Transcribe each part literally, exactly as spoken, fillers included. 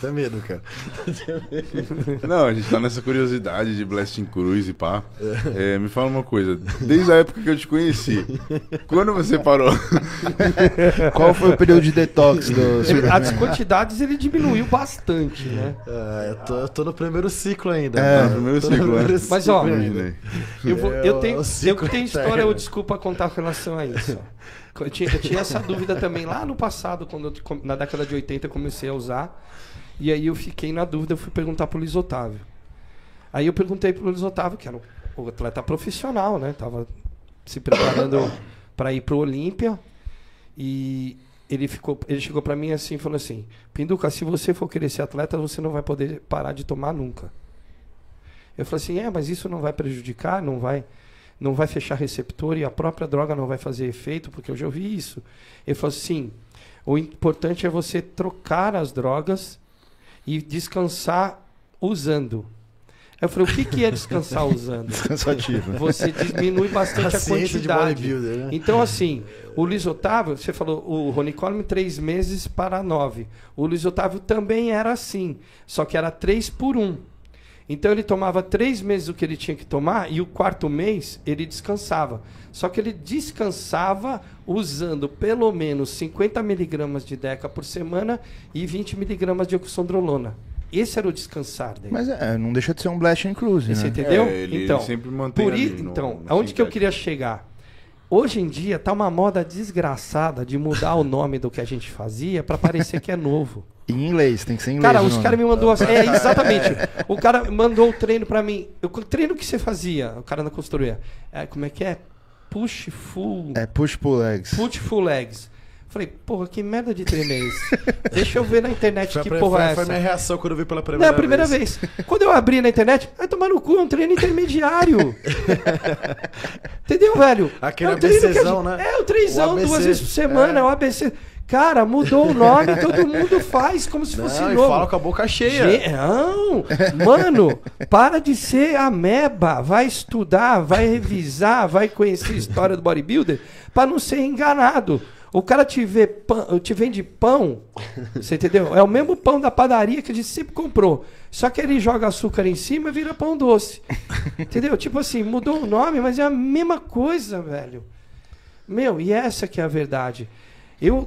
Dá medo, cara. Não, a gente tá nessa curiosidade de Blasting Cruz e pá. É, me fala uma coisa. Desde a época que eu te conheci, quando você parou? Qual foi o período de detox do Superman? As quantidades ele diminuiu bastante, né? Ah, eu tô, eu tô no primeiro ciclo ainda. É, mano. Primeiro ciclo, no primeiro ciclo. Mas, ó, eu, vou, eu, tenho, eu que tenho história, eu desculpa contar com relação a isso. Eu tinha, eu tinha essa dúvida também lá no passado, quando eu, na década de oitenta eu comecei a usar. E aí eu fiquei na dúvida, eu fui perguntar pro Luiz Otávio. Aí eu perguntei pro Luiz Otávio, que era o atleta profissional, né? Tava se preparando para ir pro Olímpia. E ele, ficou, ele chegou para mim assim e falou assim: Pinduca, se você for querer ser atleta, você não vai poder parar de tomar nunca. Eu falei assim, é, mas isso não vai prejudicar, não vai... não vai fechar receptor e a própria droga não vai fazer efeito, porque eu já ouvi isso. Ele falou assim, o importante é você trocar as drogas e descansar usando. Eu falei, o que, que é descansar usando? Descansativo. Você diminui bastante a, a quantidade. De né? Então, assim, o Luiz Otávio, você falou, o Ronnie Coleman, três meses para nove. O Luiz Otávio também era assim, só que era três por um. Então ele tomava três meses o que ele tinha que tomar e o quarto mês ele descansava. Só que ele descansava usando pelo menos cinquenta miligramas de Deca por semana e vinte miligramas de oxandrolona. Esse era o descansar dele. Mas é, não deixa de ser um Blast and Cruise, né? Você entendeu? É, ele então, sempre mantém por i... Então, no... aonde que eu queria chegar? Hoje em dia tá uma moda desgraçada de mudar o nome do que a gente fazia para parecer que é novo. Em inglês, tem que ser em inglês. Cara, os caras me mandou assim, é, exatamente. O cara mandou o treino pra mim. Eu, o treino que você fazia, o cara na consultoria. É, como é que é? Push Full... É, Push Pull Legs. Push Full Legs. Falei, porra, que merda de treino é esse? Deixa eu ver na internet foi que pra, porra foi, é essa. Foi a minha reação quando eu vi pela primeira vez. Não, a primeira vez. vez. Quando eu abri na internet, vai tomar no cu, é um treino intermediário. Entendeu, velho? Aquele é um ABCzão, gente, né? É, o treinzão, duas vezes por semana, é o A B C... Cara, mudou o nome, todo mundo faz como se fosse não, novo. Fala com a boca cheia. Ge não, mano, para de ser ameba. Vai estudar, vai revisar, vai conhecer a história do bodybuilder para não ser enganado. O cara te, vê pão, te vende pão, você entendeu? É o mesmo pão da padaria que a gente sempre comprou. Só que ele joga açúcar em cima e vira pão doce. Entendeu? Tipo assim, mudou o nome, mas é a mesma coisa, velho. Meu, e essa que é a verdade. Eu...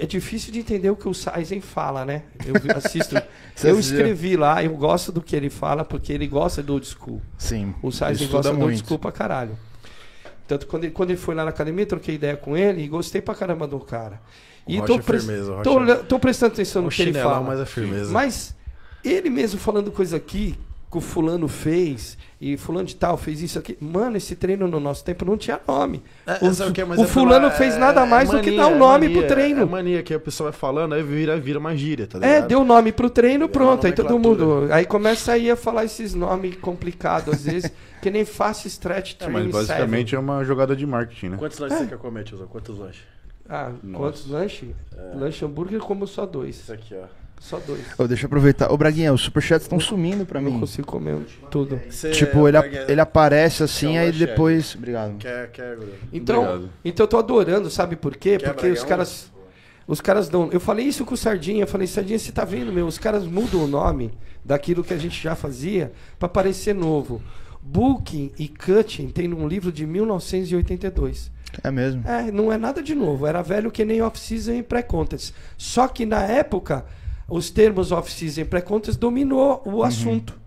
É difícil de entender o que o Sizen fala, né? Eu assisto. Eu escrevi lá, eu gosto do que ele fala, porque ele gosta do old school. Sim. O Sizen gosta do old school pra caralho. Tanto quando ele, quando ele foi lá na academia, troquei ideia com ele e gostei pra caramba do cara. E tô, pre firmeza, tô, tô prestando atenção no que ele fala. Mas, é firmeza. Mas ele mesmo falando coisa aqui, que o fulano fez, e fulano de tal fez isso aqui. Mano, esse treino no nosso tempo não tinha nome. É, o, o, que, o fulano fala, fez nada mais é mania, do que dar um nome é mania, pro treino. É mania que a pessoa vai falando, aí vira, vira uma gíria, tá ligado? É, deu nome pro treino, pronto. Aí todo mundo... Aí começa aí a falar esses nomes complicados, às vezes, que nem fácil stretch training. É, mas basicamente serve. É uma jogada de marketing, né? Quantos lanches é. Você quer comer, tiozão? Quantos lanches? Ah, nossa. Quantos lanches? É. Lanche hambúrguer, como só dois. Isso aqui, ó. Só dois. Oh, deixa eu aproveitar. Ô, oh, Braguinha, os superchats estão sumindo pra mim. Não consigo comer tudo. Cê, tipo, ele, Braguinha, ele aparece assim, aí depois... Cheque. Obrigado. Quer, quer, então, obrigado. Então, eu tô adorando, sabe por quê? Quer, porque os caras, os caras dão... Eu falei isso com o Sardinha. Eu falei, Sardinha, você tá vendo, meu? Os caras mudam o nome daquilo que a gente já fazia pra parecer novo. Booking e Cutting tem num livro de mil novecentos e oitenta e dois. É mesmo? É, não é nada de novo. Era velho que nem off-season e pré-contest. Só que na época... Os termos off-season e pré-contest dominou o uhum. assunto.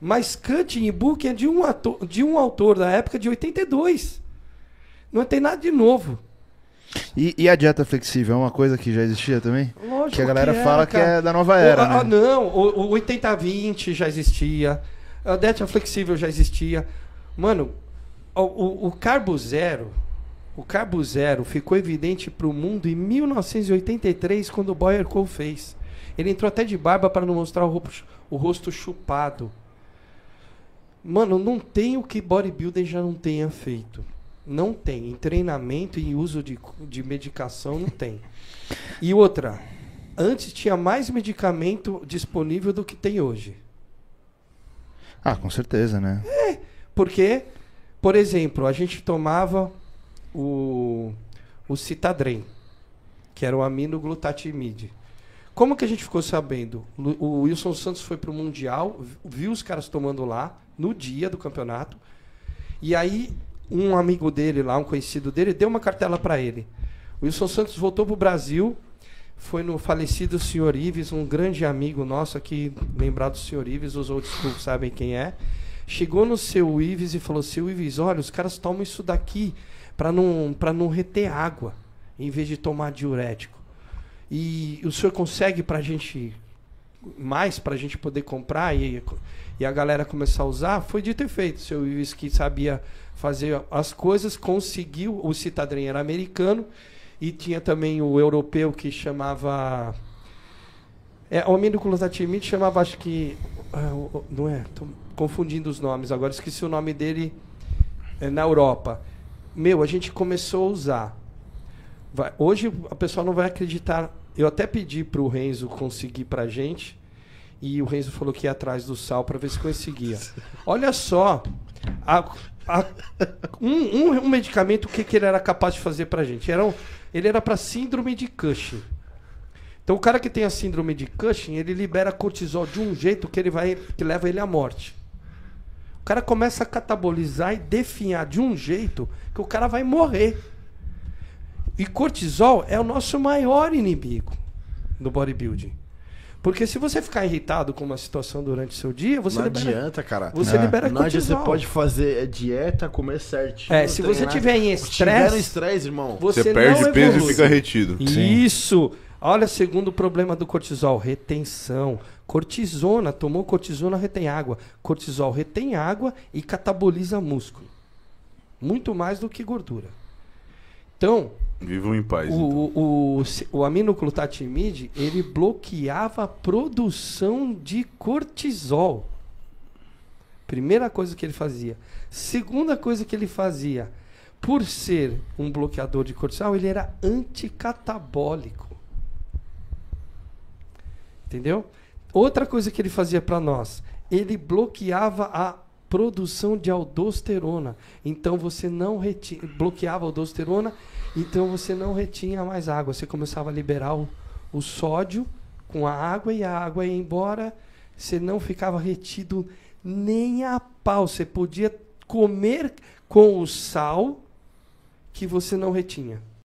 Mas cutting e booking é de um, ator, de um autor da época de oitenta e dois. Não tem nada de novo. E, e a dieta flexível é uma coisa que já existia também? Lógico que a galera que era, fala cara. Que é da nova era. O, né? Ah, não, o, o oitenta vinte já existia. A dieta flexível já existia. Mano, o, o, o carbo zero... O carbo zero ficou evidente para o mundo em mil novecentos e oitenta e três, quando o Boyer Cole fez. Ele entrou até de barba para não mostrar o, o rosto chupado. Mano, não tem o que bodybuilder já não tenha feito. Não tem. Em treinamento e em uso de, de medicação, não tem. E outra, antes tinha mais medicamento disponível do que tem hoje. Ah, com certeza, né? É, porque, por exemplo, a gente tomava o, o Citadren, que era o aminoglutetimida. Como que a gente ficou sabendo? O Wilson Santos foi para o Mundial, viu os caras tomando lá, no dia do campeonato, e aí um amigo dele lá, um conhecido dele, deu uma cartela para ele. O Wilson Santos voltou para o Brasil, foi no falecido senhor Ives, um grande amigo nosso aqui, lembrado do senhor Ives, os old school sabem quem é, chegou no seu Ives e falou, seu Ives, olha, os caras tomam isso daqui para não, para não reter água, em vez de tomar diurético. E o senhor consegue pra gente mais, pra gente poder comprar e, e a galera começar a usar? Foi dito e feito. O senhor Ives, que sabia fazer as coisas, conseguiu. O Citadren era americano e tinha também o europeu que chamava... É, o aminoglutetimida chamava, acho que... Não é? Estou confundindo os nomes agora. Esqueci o nome dele é, na Europa. Meu, a gente começou a usar. Vai. Hoje a pessoa não vai acreditar. Eu até pedi para o Renzo conseguir para a gente e o Renzo falou que ia atrás do sal para ver se conseguia. Olha só a, a, um, um, um medicamento, o que, que ele era capaz de fazer para a gente. Era um, ele era para síndrome de Cushing. Então o cara que tem a síndrome de Cushing, ele libera cortisol de um jeito que, ele vai, que leva ele à morte. O cara começa a catabolizar e definhar de um jeito que o cara vai morrer. E cortisol é o nosso maior inimigo no bodybuilding. Porque se você ficar irritado com uma situação durante o seu dia, você não libera... adianta, cara. Você não. libera não, cortisol. Você pode fazer dieta, comer certinho. É, se você tiver em estresse, estresse, irmão, você, você perde não peso e fica retido. Isso. Sim. Olha, segundo problema do cortisol, retenção. Cortisona, tomou cortisona, retém água. Cortisol retém água e cataboliza músculo. Muito mais do que gordura. Então, vivam em paz. O, então. o, o, o aminoglutetimida, ele bloqueava a produção de cortisol. Primeira coisa que ele fazia. Segunda coisa que ele fazia, por ser um bloqueador de cortisol, ele era anticatabólico. Entendeu? Outra coisa que ele fazia para nós, ele bloqueava a produção de aldosterona. Então você não retinha, bloqueava a aldosterona, então você não retinha mais água. Você começava a liberar o, o sódio com a água e a água ia embora. Você não ficava retido nem a pau. Você podia comer com o sal que você não retinha.